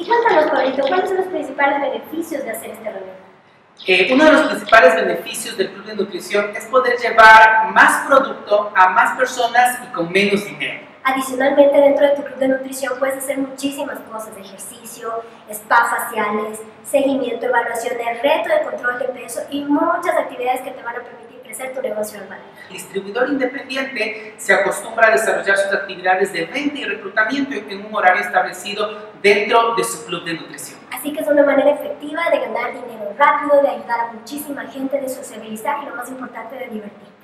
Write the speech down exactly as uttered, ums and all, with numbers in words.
Y cuéntanos, Pablito, ¿cuáles son los principales beneficios de hacer este reto? Eh, uno de los principales beneficios del Club de Nutrición es poder llevar más producto a más personas y con menos dinero. Adicionalmente, dentro de tu Club de Nutrición puedes hacer muchísimas cosas: ejercicio, spa faciales, seguimiento, evaluaciones, reto de control de peso y muchas actividades que te van a permitir crecer tu negocio online. El distribuidor independiente se acostumbra a desarrollar sus actividades de venta y reclutamiento en un horario establecido dentro de su Club de Nutrición. Así que es una manera efectiva de ganar dinero rápido, de ayudar a muchísima gente, de sociabilizar y, lo más importante, de divertir.